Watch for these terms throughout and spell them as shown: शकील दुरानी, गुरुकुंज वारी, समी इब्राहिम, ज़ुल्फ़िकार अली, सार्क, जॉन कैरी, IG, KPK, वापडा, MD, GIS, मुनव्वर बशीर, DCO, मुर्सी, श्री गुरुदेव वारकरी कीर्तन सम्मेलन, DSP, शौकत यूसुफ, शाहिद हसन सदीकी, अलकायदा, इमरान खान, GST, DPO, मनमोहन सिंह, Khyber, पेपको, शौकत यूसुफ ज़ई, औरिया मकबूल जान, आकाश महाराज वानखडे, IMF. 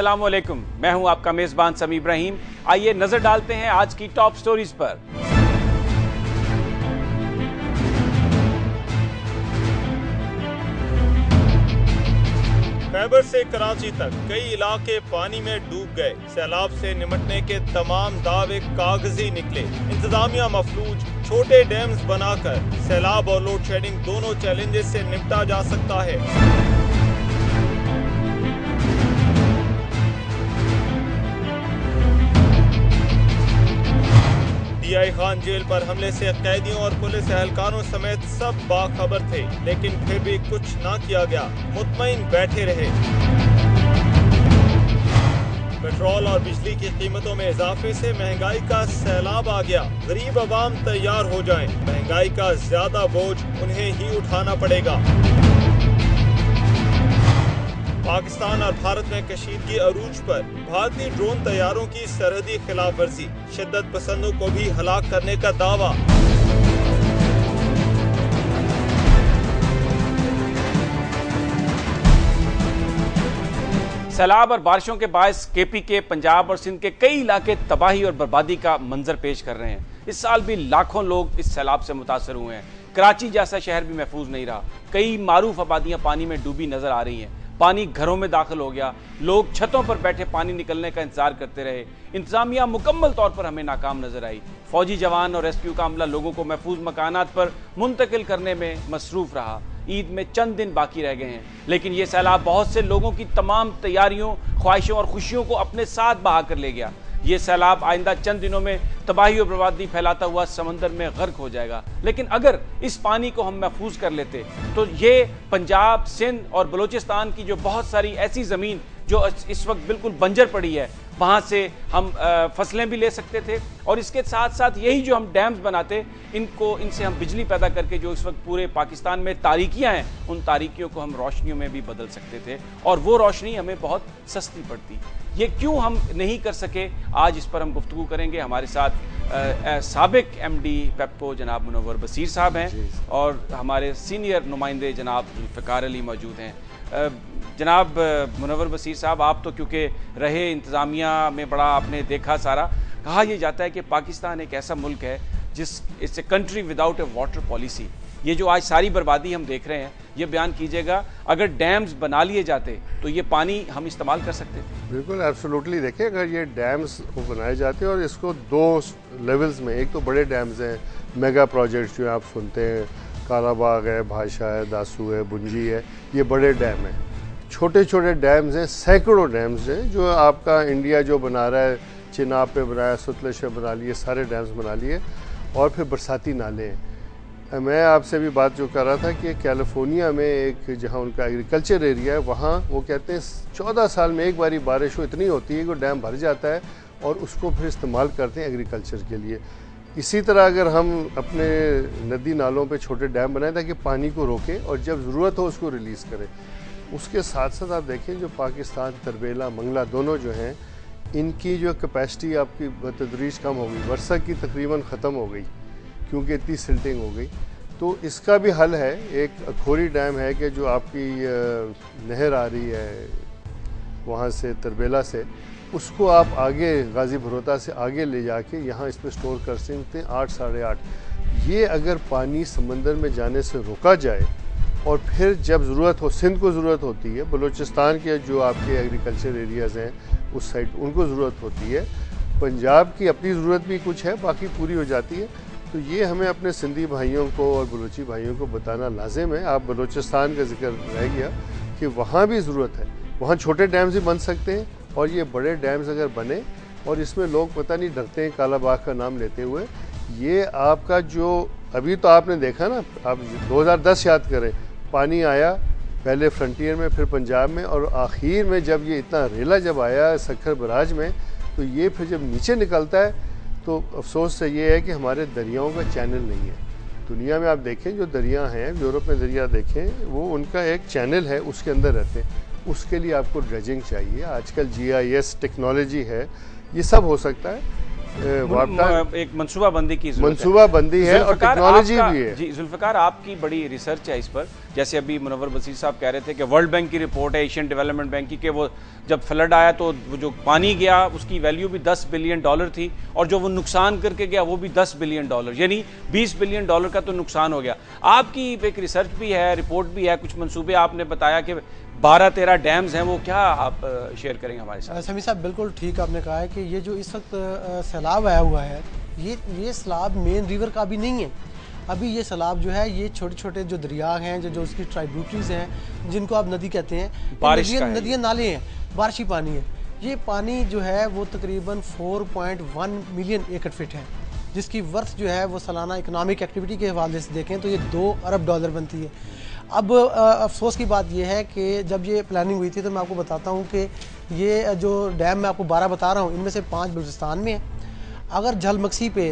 अस्सलामुअलैकुम, मैं हूं आपका मेजबान समी इब्राहिम। आइए नजर डालते हैं आज की टॉप स्टोरीज पर। खैबर से कराची तक कई इलाके पानी में डूब गए। सैलाब से निपटने के तमाम दावे कागजी निकले। इंतजामिया मफलूज, छोटे डैम्स बनाकर सैलाब और लोड शेडिंग दोनों चैलेंजेस से निपटा जा सकता है। DI खान जेल पर हमले से कैदियों और पुलिस अहलकारों समेत सब बाखबर थे, लेकिन फिर भी कुछ ना किया गया, मुतमईन बैठे रहे। पेट्रोल और बिजली की कीमतों में इजाफे से महंगाई का सैलाब आ गया। गरीब आवाम तैयार हो जाएं, महंगाई का ज्यादा बोझ उन्हें ही उठाना पड़ेगा। पाकिस्तान और भारत में कशीदगी अरूज पर भारतीय ड्रोन तैयारों की सरहदी खिलाफ वर्जी, शिद्दत पसंदों को भी हलाक करने का दावा। सैलाब और बारिशों के बायस KPK, पंजाब और सिंध के कई इलाके तबाही और बर्बादी का मंजर पेश कर रहे हैं। इस साल भी लाखों लोग इस सैलाब से मुतासर हुए हैं। कराची जैसा शहर भी महफूज नहीं रहा। कई मारूफ आबादियां पानी में डूबी नजर आ रही हैं। पानी घरों में दाखिल हो गया। लोग छतों पर बैठे पानी निकलने का इंतजार करते रहे। इंतजामिया मुकम्मल तौर पर हमें नाकाम नजर आई। फौजी जवान और रेस्क्यू का अमला लोगों को महफूज मकानात पर मुंतकिल करने में मसरूफ रहा। ईद में चंद दिन बाकी रह गए हैं, लेकिन ये सैलाब बहुत से लोगों की तमाम तैयारियों, ख्वाहिशों और खुशियों को अपने साथ बहा कर ले गया। ये सैलाब आइंदा चंद दिनों में तबाही और बर्बादी फैलाता हुआ समंदर में गर्क हो जाएगा। लेकिन अगर इस पानी को हम महफूज कर लेते तो ये पंजाब, सिंध और बलूचिस्तान की जो बहुत सारी ऐसी ज़मीन जो इस वक्त बिल्कुल बंजर पड़ी है, वहाँ से हम फसलें भी ले सकते थे। और इसके साथ साथ यही जो हम डैम्स बनाते, इनसे हम बिजली पैदा करके जो इस वक्त पूरे पाकिस्तान में तारीकियाँ हैं, उन तारीकियों को हम रोशनियों में भी बदल सकते थे, और वो रोशनी हमें बहुत सस्ती पड़ती। ये क्यों हम नहीं कर सके, आज इस पर हम गुफ्तगू करेंगे। हमारे साथ साबिक MD पेपको जनाब मुनव्वर बशीर साहब हैं और हमारे सीनियर नुमाइंदे जनाब ज़ुल्फ़िकार अली मौजूद हैं। जनाब मुनव्वर बशीर साहब, आप तो क्योंकि रहे इंतज़ामिया में, बड़ा आपने देखा सारा। कहा यह जाता है कि पाकिस्तान एक ऐसा मुल्क है जिस it's a country without a water policy. ये जो आज सारी बर्बादी हम देख रहे हैं, ये बयान कीजिएगा, अगर डैम्स बना लिए जाते तो ये पानी हम इस्तेमाल कर सकते थे? बिल्कुल, एब्सोल्युटली। देखिए, अगर ये डैम्स बनाए जाते और इसको दो लेवल्स में, एक तो बड़े डैम्स हैं, मेगा प्रोजेक्ट्स जो आप सुनते हैं, काराबाग है, भाषा है, दासू है, बुंजी है, ये बड़े डैम हैं। छोटे छोटे डैम्स हैं, सैकड़ों डैम्स हैं, जो आपका इंडिया जो बना रहा है, चिनाब पे बनाया, सतलज पे बना लिए, सारे डैम्स बना लिए। और फिर बरसाती नाले हैं। मैं आपसे भी बात जो कर रहा था कि कैलिफोर्निया में एक, जहाँ उनका एग्रीकल्चर एरिया है, वहाँ वो कहते हैं 14 साल में एक बारी बारिश हो, इतनी होती है कि डैम भर जाता है और उसको फिर इस्तेमाल करते हैं एग्रीकल्चर के लिए। इसी तरह अगर हम अपने नदी नालों पे छोटे डैम बनाएं ताकि पानी को रोकें और जब ज़रूरत हो उसको रिलीज़ करें। उसके साथ साथ आप देखें जो पाकिस्तान, तरबेला, मंगला दोनों जो हैं, इनकी जो कैपेसिटी आपकी बतदरीज कम हो गई, वर्षा की तकरीबन ख़त्म हो गई क्योंकि इतनी सिल्टिंग हो गई। तो इसका भी हल है। एक अखोरी डैम है कि जो आपकी नहर आ रही है वहाँ से, तरबेला से, उसको आप आगे गाज़ी भरोता से आगे ले जाके यहाँ इसमें स्टोर कर सकते हैं 8, साढ़े 8। ये अगर पानी समंदर में जाने से रोका जाए और फिर जब ज़रूरत हो, सिंध को ज़रूरत होती है, बलूचिस्तान के जो आपके एग्रीकल्चर एरियाज़ हैं उस साइड उनको ज़रूरत होती है, पंजाब की अपनी ज़रूरत भी कुछ है, बाकी पूरी हो जाती है। तो ये हमें अपने सिंधी भाइयों को और बलूची भाइयों को बताना लाजिम है। आप बलूचिस्तान का जिक्र रह गया कि वहाँ भी ज़रूरत है, वहाँ छोटे डैम्स भी बन सकते हैं। और ये बड़े डैम्स अगर बने, और इसमें लोग पता नहीं डरते हैं काला बाग का नाम लेते हुए। ये आपका जो अभी तो आपने देखा ना, आप 2010 याद करें, पानी आया पहले फ्रंटियर में, फिर पंजाब में, और आखिर में जब ये इतना रेला जब आया सक्खर बराज में, तो ये फिर जब नीचे निकलता है तो अफसोस से ये है कि हमारे दरियाओं का चैनल नहीं है। दुनिया में आप देखें जो दरिया हैं, यूरोप में दरिया देखें, वो उनका एक चैनल है, उसके अंदर रहते हैं। उसके लिए आपको ड्रेजिंग चाहिए। आजकल GIS टेक्नोलॉजी है, ये सब हो सकता है। एक मनसूबाबंदी की मनसूबाबंदी है और टेक्नोलॉजी भी है। जी ज़ुल्फ़िकार, आपकी बड़ी रिसर्च है इस पर। जैसे अभी मुनव्वर बशीर साहब कह रहे थे कि वर्ल्ड बैंक की रिपोर्ट है, एशियन डेवलपमेंट बैंक की, कि वो जब फ्लड आया तो वो जो पानी गया उसकी वैल्यू भी 10 बिलियन डॉलर थी और जो वो नुकसान करके गया वो भी 10 बिलियन डॉलर यानी 20 बिलियन डॉलर का तो नुकसान हो गया। आपकी एक रिसर्च भी है, रिपोर्ट भी है, कुछ मनसूबे आपने बताया कि 12-13 डैम्स हैं, वो क्या आप शेयर करेंगे हमारे साथ? समी साहब बिल्कुल ठीक आपने कहा है कि ये जो इस वक्त सैलाब आया हुआ है ये सैलाब मेन रिवर का भी नहीं है। अभी ये सैलाब जो है ये छोटे छोटे जो दरिया हैं जो उसकी ट्राइब्यूटरीज हैं जिनको आप नदी कहते हैं, नदियाँ नाले हैं, बारिशी पानी है। ये पानी जो है वो तकरीबन 4.1 मिलियन एकड़ फिट है, जिसकी वर्थ जो है वो सालाना इकनॉमिक एक्टिविटी के हवाले से देखें तो ये $2 अरब बनती है। अब अफसोस की बात ये है कि जब ये प्लानिंग हुई थी तो मैं आपको बताता हूँ कि ये जो डैम मैं आपको 12 बता रहा हूँ इनमें से 5 बलूचिस्तान में है। अगर झलमक्सी पे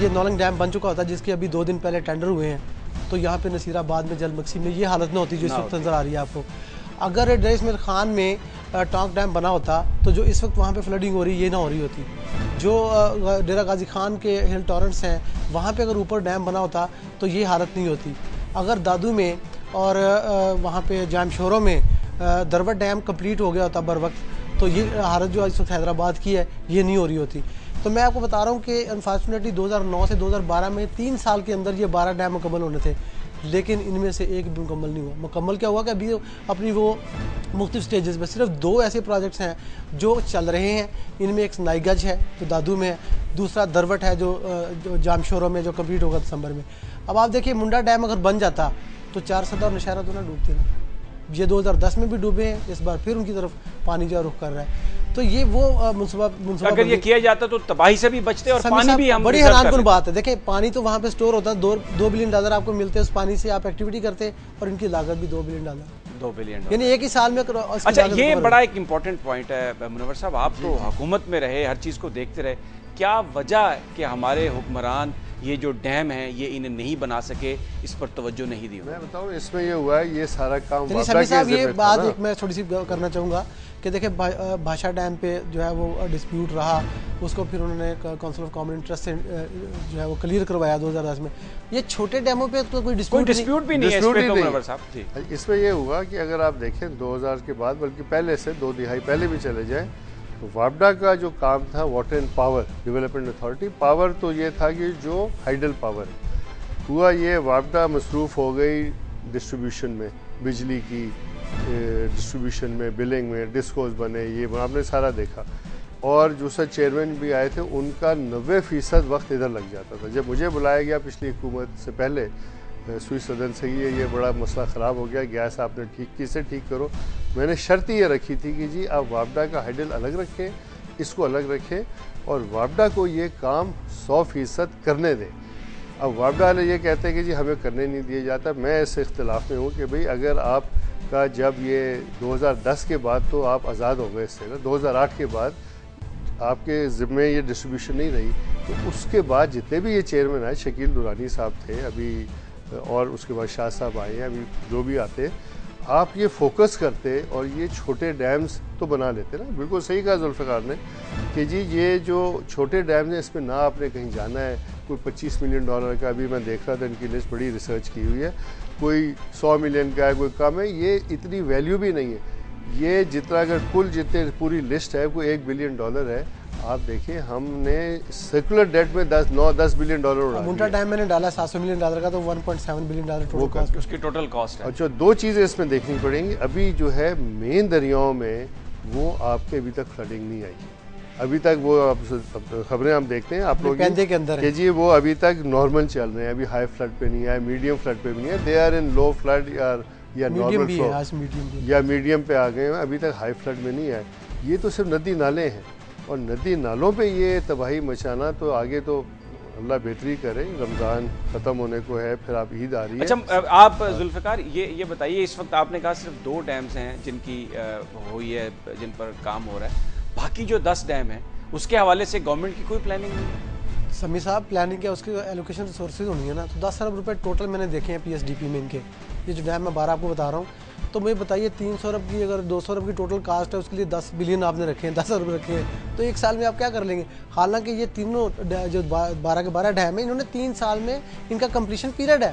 ये नौलंग डैम बन चुका होता जिसके अभी 2 दिन पहले टेंडर हुए हैं तो यहाँ पे नसीराबाद में झलमक्सी में ये हालत न होती जो इस वक्त नज़र आ रही है आपको। अगर डेर इस्माइल खान में टोंक डैम बना होता तो जो इस वक्त वहाँ पे फ्लडिंग हो रही है ये ना हो रही होती। जो डेरा गाजी खान के हिल टॉरेंट्स हैं वहाँ पे अगर ऊपर डैम बना होता तो ये हालत नहीं होती। अगर दादू में और वहाँ पे जामशोरों में दरवट डैम कंप्लीट हो गया होता बर वक्त तो ये हालत जो इस वक्त हैदराबाद की है ये नहीं हो रही होती। तो मैं आपको बता रहा हूँ कि अनफॉर्चुनेटली 2009 से 2012 में 3 साल के अंदर ये 12 डैम मुकम्मल होने थे लेकिन इनमें से एक भी मुकम्मल नहीं हुआ। मुकम्मल क्या हुआ कि अभी अपनी वो मुख्तलिफ स्टेजेस पर सिर्फ 2 ऐसे प्रोजेक्ट्स हैं जो चल रहे हैं। इनमें एक नाइगज है जो दादू में है, दूसरा दरवट है जो जामशोरों में जो कंप्लीट होगा दिसंबर में। अब आप देखिए मुंडा डैम अगर बन जाता तो 400 और नौशहरा तो ना डूबती ना। ये 2010 में भी डूबे हैं, इस बार फिर उनकी तरफ पानी जो रुख कर रहा है तो ये वो अगर ये किया जाता तो तबाही से भी बचते और पानी भी हम बड़ी हैरानकुन बात है। देखिए पानी तो वहाँ पे स्टोर होता है, 2 बिलियन डॉलर आपको मिलते हैं, उस पानी से आप एक्टिविटी करते और इनकी लागत भी 2 बिलियन डॉलर यानी एक ही साल में। अच्छा ये बड़ा एक इम्पोर्टेंट पॉइंट है मुनव्वर साहब, आप तो हुकूमत में रहे, हर चीज़ को देखते रहे, क्या वजह कि हमारे हुक्मरान ये जो डैम है ये इन्हें नहीं बना सके, इस पर तवज्जो नहीं दी? मैं बताऊँ इसमें ये हुआ है ये सारा काम सभी साहब ये बात एक मैं थोड़ी सी करना चाहूँगा कि देखिए भाषा डैम पे जो है वो डिस्प्यूट रहा, उसको फिर उन्होंने काउंसिल ऑफ कॉमन इंटरेस्ट से जो है वो क्लियर करवाया 2010 में। ये छोटे डैमों पे तो कोई डिस्प्यूट भी नहीं है। इसमें यह हुआ कि अगर आप देखें 2000 के बाद बल्कि पहले से 2 दहाई पहले भी चले जाएँ तो वापडा का जो काम था water and power development authority power तो ये था कि जो हाइडल पावर हुआ ये वापडा मसरूफ़ हो गई डिस्ट्रीब्यूशन में, बिजली की डिस्ट्रीब्यूशन में, बिलिंग में, डिस्कोज बने, ये आपने सारा देखा। और जो सर चेयरमैन भी आए थे उनका 90% वक्त इधर लग जाता था। जब मुझे बुलाया गया पिछली हुकूमत से पहले सुई सदन से ये बड़ा मसला ख़राब हो गया, गैस आपने ठीक करो, मैंने शर्त ये रखी थी कि जी आप वापडा का हाइडल अलग रखें, इसको अलग रखें और वापडा को ये काम 100% करने दें। अब वापडा वाले ये कहते हैं कि जी हमें करने नहीं दिया जाता। मैं इस इख्तिलाफ में हूँ कि भाई अगर आपका जब ये 2010 के बाद तो आप आज़ाद हो गए इससे ना, 2008 के बाद आपके ज़िम्मे ये डिस्ट्रीब्यूशन नहीं रही तो उसके बाद जितने भी ये चेयरमैन आए, शकील दुरानी साहब थे अभी और उसके बाद शाह साहब आए हैं, अभी जो भी आते आप ये फोकस करते और ये छोटे डैम्स तो बना लेते ना। बिल्कुल सही कहा ज़ुल्फ़िकार ने कि जी ये जो छोटे डैम्स हैं इसमें ना आपने कहीं जाना है, कोई 25 मिलियन डॉलर का अभी मैं देख रहा था इनकी लिस्ट बड़ी रिसर्च की हुई है, कोई 100 मिलियन का है, कोई कम है, ये इतनी वैल्यू भी नहीं है। ये जितना अगर कुल जितने पूरी लिस्ट है कोई 1 बिलियन डॉलर है। आप देखिए हमने सर्कुलर डेट में 10 बिलियन डॉलर मुंडा डैम मैंने डाला 700 मिलियन डॉलर का तो 1.7 बिलियन डॉलर टोटल कॉस्ट उसकी टोटल कॉस्ट है। अच्छा 2 चीज़ें इसमें देखनी पड़ेंगी। अभी जो है मेन दरियाओं में वो आपके अभी तक फ्लडिंग नहीं आई, अभी तक वो खबरें हम देखते हैं आप लोग के अंदर कि जी वो अभी तक नॉर्मल चल रहे हैं, अभी हाई फ्लड पे नहीं आए, मीडियम फ्लड पे भी नहीं है, they are in low flood या नॉर्मल फ्लड या मीडियम पे आ गए, अभी तक हाई फ्लड में नहीं आए। ये तो सिर्फ नदी नाले हैं और नदी नालों पे ये तबाही मचाना तो आगे तो अल्लाह बेहतरी करे, रमज़ान ख़त्म होने को है, फिर आप ईद आ रही है। अच्छा आप ज़ुल्फ़िकार ये बताइए इस वक्त आपने कहा सिर्फ 2 डैम्स हैं जिनकी हुई है, जिन पर काम हो रहा है, बाकी जो 10 डैम हैं उसके हवाले से गवर्नमेंट की कोई प्लानिंग नहीं है? समी साहब प्लानिंग क्या उसके एलोकेशन रिसोर्सेज होनी है ना, तो 10 अरब रुपए टोटल मैंने देखे हैं पीएसडीपी में इनके, ये जो डैम मैं 12 आपको बता रहा हूँ। तो मुझे बताइए 300 अरब की अगर 200 अरब की टोटल कास्ट है उसके लिए 10 बिलियन आपने रखे हैं, 10 अरब रखे हैं, तो एक साल में आप क्या कर लेंगे। हालांकि ये तीनों जो 12 के 12 डैम है इन्होंने 3 साल में इनका कम्प्लीशन पीरियड है।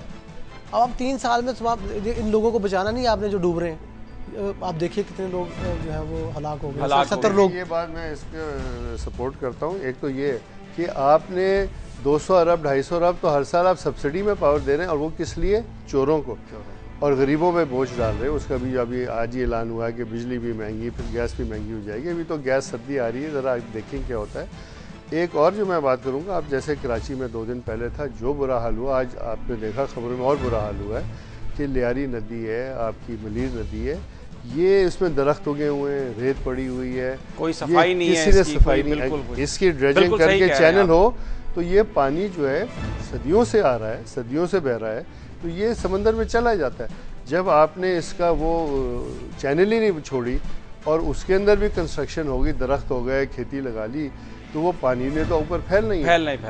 अब आप 3 साल में इन लोगों को बचाना नहीं आपने जो डूब रहे हैं। आप देखिए कितने लोग जो है वो हलाक हो गए, 70 लोग। ये बात मैं इसको सपोर्ट करता हूँ। एक तो ये कि आपने 200 अरब 250 अरब तो हर साल आप सब्सिडी में पावर दे रहे हैं, और वो किस लिए, चोरों को, और गरीबों में बोझ डाल रहे हैं। उसका भी अभी आज ही ऐलान हुआ है कि बिजली भी महंगी, फिर गैस भी महंगी हो जाएगी। अभी तो गैस सर्दी आ रही है, ज़रा आप देखें क्या होता है। एक और जो मैं बात करूँगा, आप जैसे कराची में 2 दिन पहले था जो बुरा हाल हुआ, आज आपने देखा खबरों में और बुरा हाल हुआ है कि लियारी नदी है, आपकी मलीर नदी है, ये इसमें दरख्त उगे हुए हैं, रेत पड़ी हुई है, कोई सफाई नहीं है, किसी ने सफाई नहीं, इसकी ड्रेजिंग करके चैनल हो तो ये पानी जो है सदियों से आ रहा है, सदियों से बह रहा है, तो ये समंदर में चला जाता है। जब आपने इसका वो चैनल ही नहीं छोड़ी और उसके अंदर भी कंस्ट्रक्शन होगी, दरख्त हो गए, खेती लगा ली, तो वो पानी ने तो ऊपर फैल नहीं,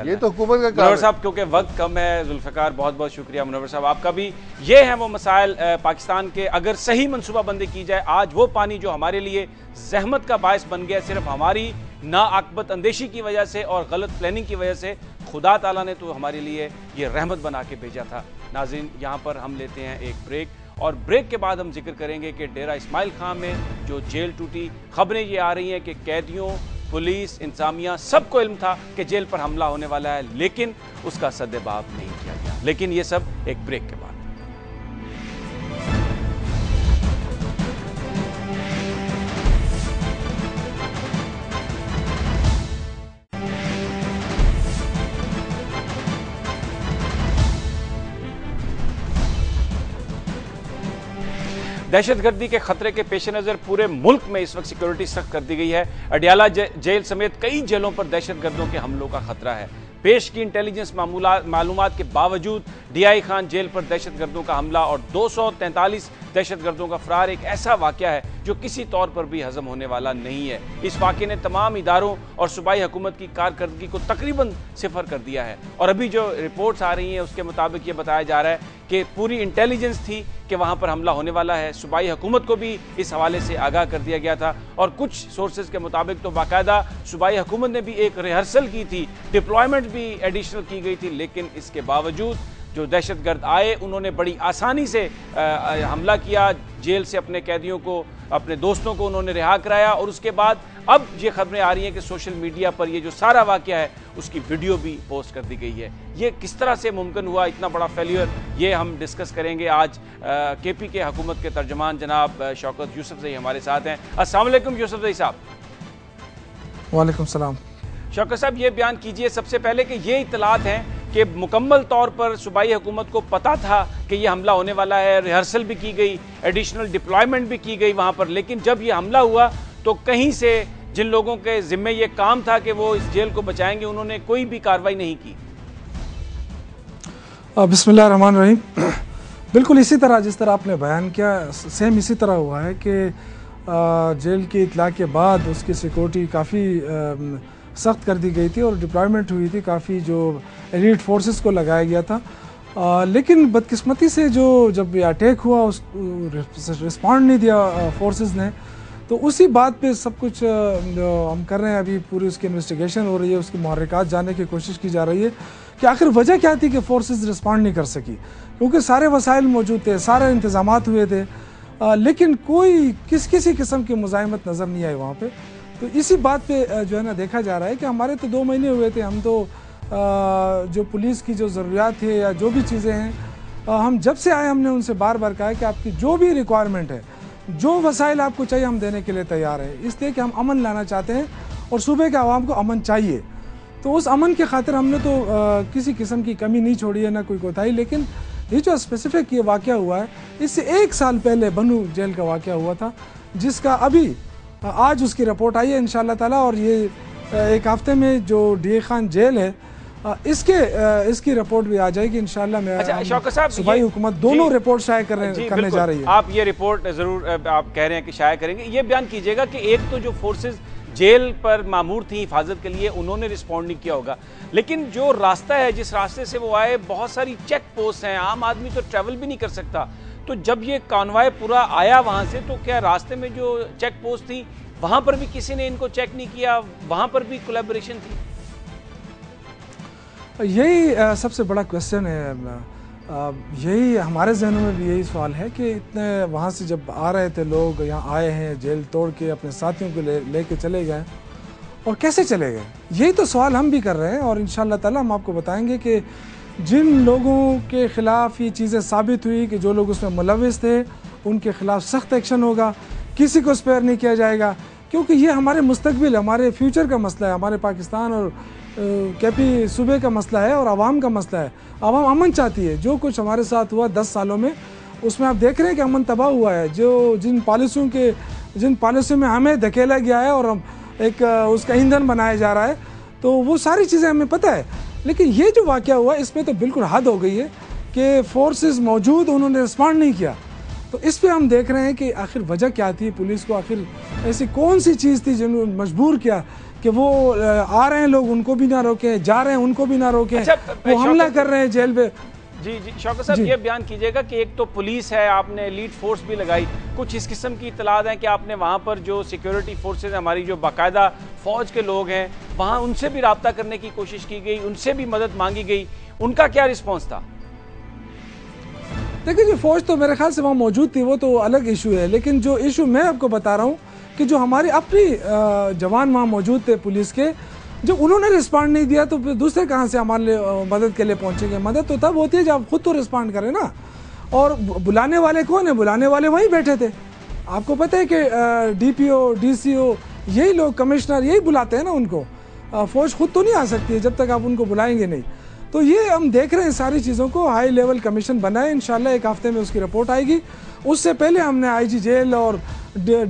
ये तो हुकूमत का काम है। साहब क्योंकि वक्त कम है, ज़ुल्फ़िकार बहुत बहुत शुक्रिया। मुनव्वर साहब आपका भी ये है वो मसाइल, पाकिस्तान के अगर सही मनसूबाबंदी की जाए, आज वो पानी जो हमारे लिए जहमत का बायस बन गया सिर्फ हमारी नाअकबत अंदेशी की वजह से और गलत प्लानिंग की वजह से, खुदा ताला ने तो हमारे लिए ये रहमत बना के भेजा था। नाज़रीन यहाँ पर हम लेते हैं एक ब्रेक, और ब्रेक के बाद हम जिक्र करेंगे कि डेरा इस्माइल खान में जो जेल टूटी, खबरें ये आ रही हैं कि कैदियों, पुलिस, इंतजामिया सबको इल्म था कि जेल पर हमला होने वाला है, लेकिन उसका सद्देबाब नहीं किया गया। लेकिन ये सब एक ब्रेक के बाद। दहशतगर्दी के खतरे के पेश नज़र पूरे मुल्क में इस वक्त सिक्योरिटी सख्त कर दी गई है। अडियाला जेल समेत कई जेलों पर दहशतगर्दों के हमलों का खतरा है। पेश की इंटेलिजेंस मालूमात के बावजूद DI खान जेल पर दहशतगर्दों का हमला और 243 दहशतगर्दों का फरार एक ऐसा वाक़या है जो किसी तौर पर भी हजम होने वाला नहीं है। इस वाक़े ने तमाम इदारों और सूबाई हुकूमत की कारकर्दगी को तकरीबन सिफर कर दिया है, और अभी जो रिपोर्ट्स आ रही हैं उसके मुताबिक ये बताया जा रहा है कि पूरी इंटेलिजेंस थी कि वहाँ पर हमला होने वाला है। सूबाई हुकूमत को भी इस हवाले से आगाह कर दिया गया था, और कुछ सोर्सेज के मुताबिक तो बाकायदा सूबाई हुकूमत ने भी एक रिहर्सल की थी, डिप्लॉयमेंट भी एडिशनल की गई थी, लेकिन इसके बावजूद जो दहशतगर्द आए उन्होंने बड़ी आसानी से हमला किया, जेल से अपने कैदियों को, अपने दोस्तों को उन्होंने रिहा कराया, और उसके बाद अब ये खबरें आ रही हैं कि सोशल मीडिया पर ये जो सारा वाकया है उसकी वीडियो भी पोस्ट कर दी गई है। ये किस तरह से मुमकिन हुआ इतना बड़ा फेलियर, ये हम डिस्कस करेंगे आज। KPK हुकूमत के तर्जमान जनाब शौकत यूसुफ ज़ई हमारे साथ हैं। अस्सलाम वालेकुम यूसुफ ज़ई साहब। वालेकुम सलाम। शौकत साहब ये बयान कीजिए सबसे पहले कि ये इतलात हैं कि मुकम्मल तौर पर सूबाई हुकूमत को पता था कि ये हमला होने वाला है, रिहर्सल भी की गई, एडिशनल डिप्लॉयमेंट भी की गई वहाँ पर, लेकिन जब ये हमला हुआ तो कहीं से जिन लोगों के जिम्मे ये काम था कि वो इस जेल को बचाएंगे उन्होंने कोई भी कार्रवाई नहीं की। बिस्मिल्लाह रहमान रहीम। बिल्कुल इसी तरह जिस तरह आपने बयान किया सेम इसी तरह हुआ है कि जेल की इतला के बाद उसकी सिक्योरिटी काफ़ी सख्त कर दी गई थी और डिप्लॉयमेंट हुई थी, काफ़ी जो एलीट फोर्सेस को लगाया गया था, लेकिन बदकिस्मती से जो जब ये अटैक हुआ उस रिस्पॉन्ड नहीं दिया फोर्सेस ने, तो उसी बात पे सब कुछ हम कर रहे हैं। अभी पूरी उसकी इन्वेस्टिगेशन हो रही है, उसकी मुहर्रिकात जानने की कोशिश की जा रही है कि आखिर वजह क्या थी कि फोर्सेस रिस्पॉन्ड नहीं कर सकी, क्योंकि सारे वसाइल मौजूद थे, सारे इंतजामात हुए थे, लेकिन कोई किसी किस्म की मुजाहिमत नज़र नहीं आई वहाँ पर। तो इसी बात पे जो है ना देखा जा रहा है कि हमारे तो 2 महीने हुए थे, हम तो जो पुलिस की जो ज़रूरियात है या जो भी चीज़ें हैं, हम जब से आए हमने उनसे बार बार कहा कि आपकी जो भी रिक्वायरमेंट है, जो वसाइल आपको चाहिए हम देने के लिए तैयार हैं, इसलिए कि हम अमन लाना चाहते हैं और सूबे के आवाम को अमन चाहिए। तो उस अमन के खातिर हमने तो किसी किस्म की कमी नहीं छोड़ी है, ना कोई कोताही। लेकिन ये जो स्पेसिफिक ये वाक़या हुआ है, इससे 1 साल पहले बनू जेल का वाक़या हुआ था, जिसका अभी आज उसकी रिपोर्ट आई है इंशाअल्लाह ताला, और ये 1 हफ्ते में जो DI खान जेल है इसकी रिपोर्ट भी आ जाएगी इंशाअल्लाह। मैं अच्छा शौकत साहब सूबाई हुकूमत दोनों रिपोर्ट शाया करने जा रही है। आप ये रिपोर्ट ज़रूर आप कह रहे हैं कि शाया करेंगे। ये बयान कीजिएगा कि एक तो जो फोर्सेज जेल पर मामूर थी हिफाजत के लिए, उन्होंने रिस्पॉन्ड नहीं किया होगा। लेकिन जो रास्ता है, जिस रास्ते से वो आए, बहुत सारी चेक पोस्ट हैं, आम आदमी तो ट्रैवल भी नहीं कर सकता। तो जब ये कॉन्वाय पूरा आया वहाँ से, तो क्या रास्ते में जो चेक पोस्ट थी वहाँ पर भी किसी ने इनको चेक नहीं किया, वहाँ पर भी कोलैबोरेशन थी? यही सबसे बड़ा क्वेश्चन है। यही हमारे जहनों में भी यही सवाल है कि इतने वहाँ से जब आ रहे थे लोग, यहाँ आए हैं, जेल तोड़ के अपने साथियों को ले के चले गए, और कैसे चले गए, यही तो सवाल हम भी कर रहे हैं। और इंशाल्लाह ताला हम आपको बताएंगे कि जिन लोगों के ख़िलाफ़ ये चीज़ें साबित हुई कि जो लोग उसमें मुलविस थे, उनके ख़िलाफ़ सख्त एक्शन होगा, किसी को स्पेयर नहीं किया जाएगा, क्योंकि ये हमारे मुस्तकबिल, हमारे फ्यूचर का मसला है, हमारे पाकिस्तान और केपी सूबे का मसला है और आवाम का मसला है। आवाम अमन चाहती है। जो कुछ हमारे साथ हुआ 10 सालों में, उसमें आप देख रहे हैं कि अमन तबाह हुआ है। जो जिन पॉलिसियों में हमें धकेला गया है और हम एक उसका ईंधन बनाया जा रहा है, तो वो सारी चीज़ें हमें पता है। लेकिन ये जो वाक़या हुआ, इसमें तो बिल्कुल हद हो गई है कि फोर्सेस मौजूद, उन्होंने रिस्पॉन्ड नहीं किया। तो इस पे हम देख रहे हैं कि आखिर वजह क्या थी, पुलिस को आखिर ऐसी कौन सी चीज़ थी जिन्होंने मजबूर किया कि वो आ रहे हैं लोग, उनको भी ना रोकें, जा रहे हैं उनको भी ना रोकें, वो हमला कर रहे हैं जेल पे। जी शौकत साहब, ये बयान कीजिएगा कि एक तो पुलिस है, आपने एलीट फोर्स भी लगाई, कुछ इस किस्म की इतलात हैं कि आपने वहाँ पर जो सिक्योरिटी फोर्सेज, हमारी जो बाकायदा फ़ौज के लोग हैं, वहाँ उनसे भी रब्ता करने की कोशिश की गई, उनसे भी मदद मांगी गई, उनका क्या रिस्पॉन्स था? देखिए, जो फ़ौज तो मेरे ख्याल से वहाँ मौजूद थी, वो तो अलग इशू है। लेकिन जो इशू मैं आपको बता रहा हूँ कि जो हमारे अपनी जवान वहाँ मौजूद थे पुलिस के, जब उन्होंने रिस्पॉन्ड नहीं दिया, तो दूसरे कहाँ से हमारे लिए मदद के लिए पहुँचेंगे? मदद तो तब होती है जब आप खुद तो रिस्पॉन्ड करें ना। और बुलाने वाले कौन है? बुलाने वाले वहीं बैठे थे। आपको पता है कि DPO, DCO, यही लोग, कमिश्नर, यही बुलाते हैं ना उनको। फ़ौज खुद तो नहीं आ सकती है जब तक आप उनको बुलाएंगे नहीं। तो ये हम देख रहे हैं सारी चीज़ों को। हाई लेवल कमीशन बनाए, इंशाल्लाह 1 हफ्ते में उसकी रिपोर्ट आएगी। उससे पहले हमने IG जेल और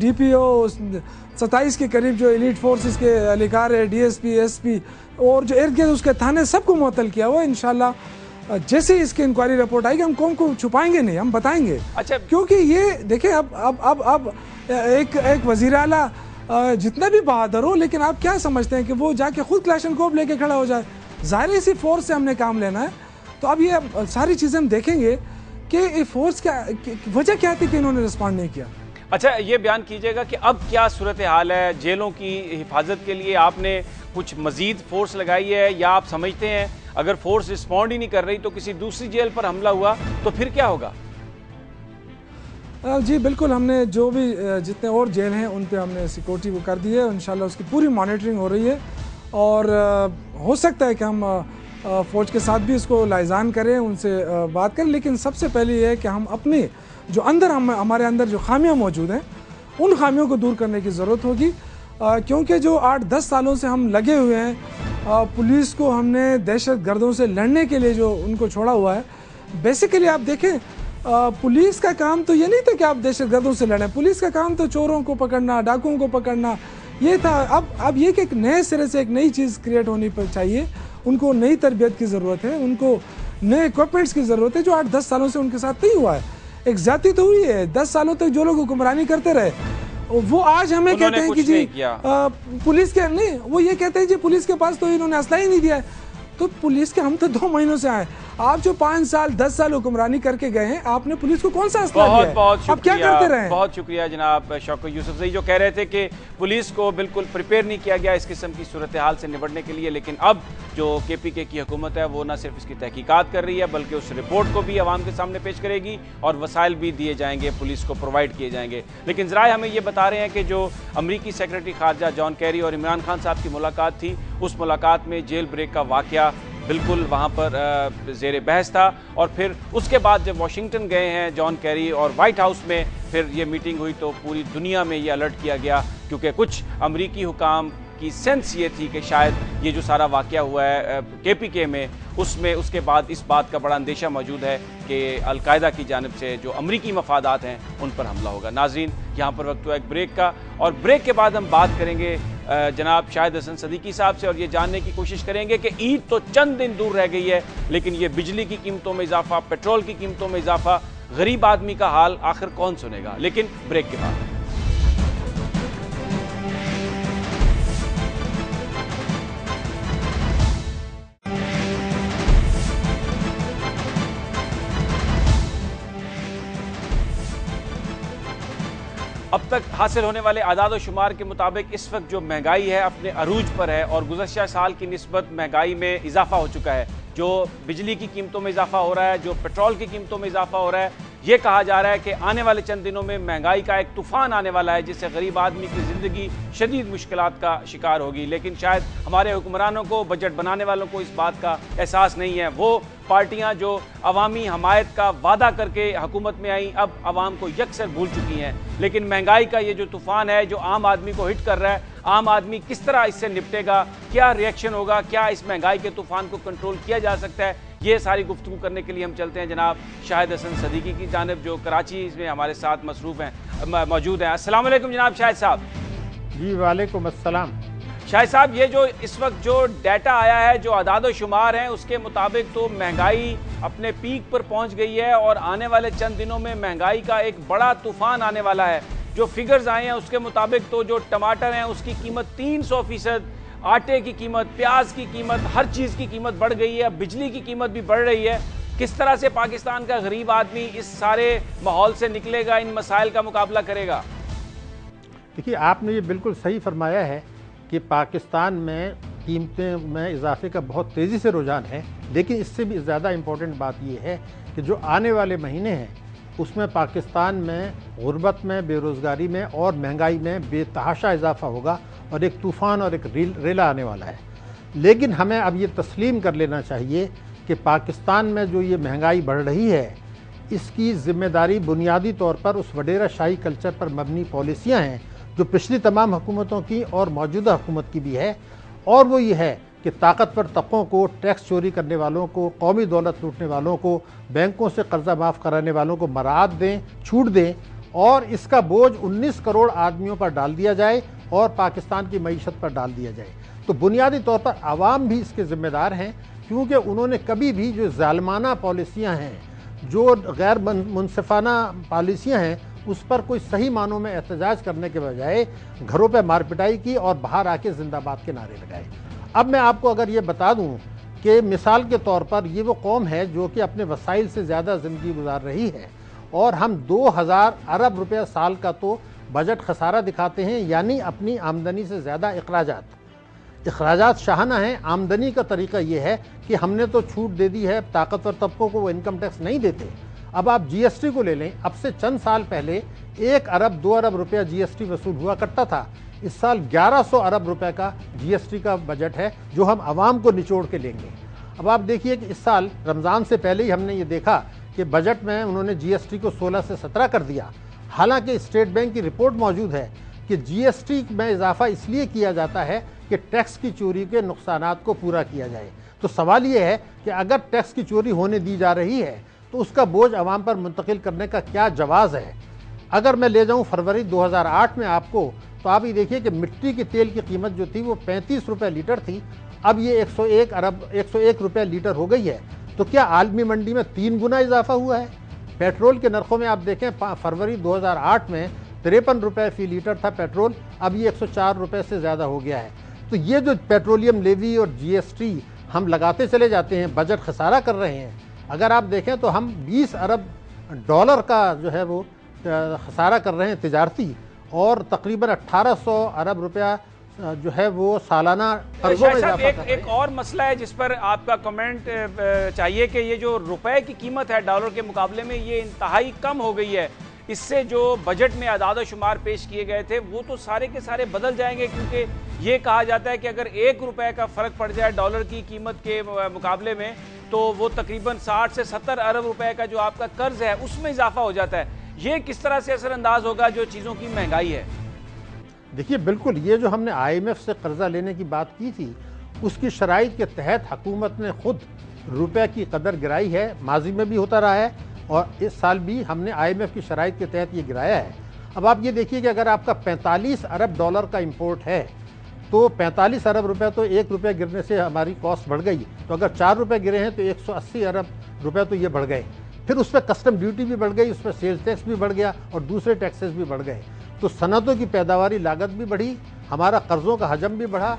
DPO 27 के करीब जो एलीट फोर्सेस के एहलकार है, DSP, SP और जो इर्द गिर्द उसके थाने, सबको मुअत्तल किया हुआ है। इंशाल्लाह जैसे ही इसकी इंक्वायरी रिपोर्ट आएगी, हम कौन को छुपाएंगे नहीं, हम बताएंगे। अच्छा, क्योंकि ये देखें, अब एक वज़ीर आला जितना भी बहादुर हो, लेकिन आप क्या समझते हैं कि वो जाके खुद क्लैशनकोप लेके खड़ा हो जाए? ज़ाहिर इसी फोर्स से हमने काम लेना है। तो अब ये सारी चीज़ें हम देखेंगे कि फोर्स क्या, वजह क्या थी कि इन्होंने रिस्पॉन्ड नहीं किया। अच्छा, ये बयान कीजिएगा कि अब क्या सूरत हाल है? जेलों की हिफाजत के लिए आपने कुछ मज़ीद फोर्स लगाई है, या आप समझते हैं अगर फोर्स रिस्पॉन्ड ही नहीं कर रही तो किसी दूसरी जेल पर हमला हुआ तो फिर क्या होगा? जी बिल्कुल, हमने जो भी जितने और जेल हैं उन पे हमने सिक्योरिटी वो कर दी है। इंशाल्लाह उसकी पूरी मॉनिटरिंग हो रही है, और हो सकता है कि हम फ़ौज के साथ भी इसको लाइजान करें, उनसे बात करें। लेकिन सबसे पहले यह है कि हम अपने जो अंदर हमारे अंदर जो खामियां मौजूद हैं, उन खामियों को दूर करने की ज़रूरत होगी। क्योंकि जो 8-10 सालों से हम लगे हुए हैं, पुलिस को हमने दहशत गर्दों से लड़ने के लिए जो उनको छोड़ा हुआ है, बेसिकली आप देखें, पुलिस का काम तो ये नहीं था कि आप दहशत गर्दों से लड़ें। पुलिस का काम तो चोरों को पकड़ना, डाकुओं को पकड़ना, ये था। अब ये कि एक नए सिरे से एक नई चीज़ क्रिएट होनी पर चाहिए। उनको नई तरबियत की ज़रूरत है, उनको नए इक्विपमेंट्स की ज़रूरत है, जो 8-10 सालों से उनके साथ नहीं हुआ है। एक जाति तो हुई है, 10 सालों तक जो लोग हुक्मरानी करते रहे, वो आज हमें कहते हैं कि जी पुलिस के नहीं, वो ये कहते हैं जी पुलिस के पास तो इन्होंने असला ही नहीं दिया है। तो पुलिस के हम तो 2 महीनों से आए, आप जो 5 साल 10 साल हुक्मरानी करके गए हैं, आपने पुलिस को कौन सा असला दिया? आप क्या करते रहे? बहुत शुक्रिया जनाब शौकत यूसुफ जी, जो कह रहे थे कि पुलिस को बिल्कुल प्रिपेयर नहीं किया गया इस किस्म की सूरत हाल से निपटने के लिए। लेकिन अब जो KPK की हुकूमत है, वो न सिर्फ इसकी तहकीकात कर रही है, बल्कि उस रिपोर्ट को भी आवाम के सामने पेश करेगी, और वसाइल भी दिए जाएंगे, पुलिस को प्रोवाइड किए जाएंगे। लेकिन ज़राए हमें ये बता रहे हैं कि जो अमरीकी सेक्रेटरी खारजा जॉन कैरी और इमरान खान साहब की मुलाकात थी, उस मुलाकात में जेल ब्रेक का वाक़या बिल्कुल वहाँ पर ज़ेरे बहस था। और फिर उसके बाद जब वाशिंगटन गए हैं जॉन कैरी, और वाइट हाउस में फिर ये मीटिंग हुई, तो पूरी दुनिया में ये अलर्ट किया गया, क्योंकि कुछ अमरीकी हुकाम की सेंस ये थी कि शायद ये जो सारा वाक़या हुआ है KPK में, उसमें उसके बाद इस बात का बड़ा अंदेशा मौजूद है कि अलकायदा की जानिब से जो अमरीकी मफादात हैं उन पर हमला होगा। नाज़रीन, यहाँ पर वक्त हुआ एक ब्रेक का, और ब्रेक के बाद हम बात करेंगे जनाब शाहिद हसन सदीकी साहब से, और ये जानने की कोशिश करेंगे कि ईद तो चंद दिन दूर रह गई है, लेकिन ये बिजली की कीमतों में इजाफा, पेट्रोल की कीमतों में इजाफा, गरीब आदमी का हाल आखिर कौन सुनेगा? लेकिन ब्रेक के बाद। अब तक हासिल होने वाले आदाद और शुमार के मुताबिक इस वक्त जो महंगाई है अपने अरूज पर है और गुज़श्ता साल की निस्बत महंगाई में इजाफा हो चुका है। जो बिजली की कीमतों में इजाफा हो रहा है, जो पेट्रोल की कीमतों में इजाफा हो रहा है, ये कहा जा रहा है कि आने वाले चंद दिनों में महंगाई का एक तूफ़ान आने वाला है जिससे गरीब आदमी की ज़िंदगी शदीद मुश्किलात का शिकार होगी। लेकिन शायद हमारे हुक्मरानों को, बजट बनाने वालों को इस बात का एहसास नहीं है। वो पार्टियां जो अवामी हमायत का वादा करके हुकूमत में आईं अब आवाम को यकसर भूल चुकी हैं। लेकिन महंगाई का ये जो तूफ़ान है जो आम आदमी को हिट कर रहा है, आम आदमी किस तरह इससे निपटेगा, क्या रिएक्शन होगा, क्या इस महंगाई के तूफ़ान को कंट्रोल किया जा सकता है, ये सारी गुफ्तगू करने के लिए हम चलते हैं जनाब शाहिद हसन सदीकी की जानब जो कराची में हमारे साथ मसरूफ़ हैं, मौजूद हैं। अस्सलाम वालेकुम जनाब शाहिद साहब। जी वालेकुम अस्सलाम। शाहिद साहब, ये जो इस वक्त जो डाटा आया है, जो आदाद व शुमार हैं उसके मुताबिक तो महंगाई अपने पीक पर पहुंच गई है और आने वाले चंद दिनों में महंगाई का एक बड़ा तूफ़ान आने वाला है। जो फिगर्स आए हैं उसके मुताबिक तो जो टमाटर हैं उसकी कीमत 300%, आटे की कीमत, प्याज की कीमत, हर चीज़ की कीमत बढ़ गई है, बिजली की कीमत भी बढ़ रही है। किस तरह से पाकिस्तान का गरीब आदमी इस सारे माहौल से निकलेगा, इन मसाइल का मुकाबला करेगा? देखिए, आपने ये बिल्कुल सही फरमाया है कि पाकिस्तान में कीमतें में इजाफे का बहुत तेज़ी से रुझान है, लेकिन इससे भी ज़्यादा इम्पोर्टेंट बात यह है कि जो आने वाले महीने हैं उसमें पाकिस्तान में गुर्बत में, बेरोज़गारी में और महंगाई में बेतहाशा इजाफा होगा और एक तूफ़ान और एक रेला आने वाला है। लेकिन हमें अब ये तस्लीम कर लेना चाहिए कि पाकिस्तान में जो ये महंगाई बढ़ रही है इसकी ज़िम्मेदारी बुनियादी तौर पर उस वडेरा शाही कल्चर पर मबनी पॉलिसियाँ हैं जो पिछली तमाम हुकूमतों की और मौजूदा हुकूमत की भी है। और वो ये है कि ताकतवर तबकों को, टैक्स चोरी करने वालों को, कौमी दौलत लूटने वालों को, बैंकों से कर्जा माफ़ कराने वालों को मराद दें, छूट दें और इसका बोझ 19 करोड़ आदमियों पर डाल दिया जाए और पाकिस्तान की मईशत पर डाल दिया जाए। तो बुनियादी तौर पर आवाम भी इसके ज़िम्मेदार हैं क्योंकि उन्होंने कभी भी जो ज़ालमाना पॉलिसियाँ हैं, जो गैर मुनसिफाना पॉलिसियाँ हैं उस पर कोई सही मानों में एहतजाज करने के बजाय घरों पर मारपिटाई की और बाहर आके जिंदाबाद के नारे लगाए। अब मैं आपको अगर ये बता दूं कि मिसाल के तौर पर ये वो कौम है जो कि अपने वसाइल से ज़्यादा ज़िंदगी गुजार रही है और हम 2000 अरब रुपये साल का तो बजट खसारा दिखाते हैं, यानी अपनी आमदनी से ज़्यादा अखराजात शाहाना हैं। आमदनी का तरीका ये है कि हमने तो छूट दे दी है, ताकतवर तबकों को वो इनकम टैक्स नहीं देते। अब आप GST को ले लें, अब से चंद साल पहले 1 अरब 2 अरब रुपया GST वसूल हुआ करता था। इस साल 1100 अरब रुपए का GST का बजट है जो हम आवाम को निचोड़ के लेंगे। अब आप देखिए कि इस साल रमज़ान से पहले ही हमने ये देखा कि बजट में उन्होंने GST को 16 से 17 कर दिया। हालांकि स्टेट बैंक की रिपोर्ट मौजूद है कि GST में इजाफा इसलिए किया जाता है कि टैक्स की चोरी के नुकसान को पूरा किया जाए। तो सवाल ये है कि अगर टैक्स की चोरी होने दी जा रही है तो उसका बोझ आवाम पर मुंतकिल करने का क्या जवाज़ है। अगर मैं ले जाऊँ फरवरी 2008 में आपको, तो आप ये देखिए कि मिट्टी के तेल की कीमत जो थी वो 35 रुपये लीटर थी, अब ये 101 रुपये लीटर हो गई है। तो क्या आलमी मंडी में 3 गुना इजाफा हुआ है? पेट्रोल के नरखों में आप देखें, फरवरी 2008 में 53 रुपये फ़ी लीटर था पेट्रोल, अब ये 104 रुपये से ज़्यादा हो गया है। तो ये जो पेट्रोलियम लेवी और GST हम लगाते चले जाते हैं, बजट खसारा कर रहे हैं। अगर आप देखें तो हम $20 अरब का जो है वो खसारा कर रहे हैं तिजारती, और तकरीबन 1800 अरब रुपया जो है वो सालाना कर्जों में इजाफा कर रहे हैं। एक और मसला है जिस पर आपका कमेंट चाहिए कि ये जो रुपए की कीमत है डॉलर के मुकाबले में ये इंतहाई कम हो गई है। इससे जो बजट में आदाद व शुमार पेश किए गए थे वो तो सारे के सारे बदल जाएंगे, क्योंकि ये कहा जाता है कि अगर 1 रुपये का फ़र्क पड़ जाए डॉलर की कीमत के मुकाबले में तो वो तकरीबन 60 से 70 अरब रुपये का जो आपका कर्ज है उसमें इजाफा हो जाता है। ये किस तरह से असरअंदाज होगा जो चीज़ों की महंगाई है? देखिए, बिल्कुल ये जो हमने IMF से कर्जा लेने की बात की थी उसकी शराइत के तहत हुकूमत ने खुद रुपए की कदर गिराई है। माजी में भी होता रहा है और इस साल भी हमने IMF की शराइत के तहत ये गिराया है। अब आप ये देखिए कि अगर आपका $45 अरब का इम्पोर्ट है तो 45 अरब रुपये, तो 1 रुपया गिरने से हमारी कॉस्ट बढ़ गई। तो अगर 4 रुपये गिरे हैं तो 180 अरब रुपये तो ये बढ़ गए। फिर उस पर कस्टम ड्यूटी भी बढ़ गई, उस पर सेल्स टैक्स भी बढ़ गया और दूसरे टैक्सेस भी बढ़ गए। तो सनतों की पैदावारी लागत भी बढ़ी, हमारा कर्ज़ों का हजम भी बढ़ा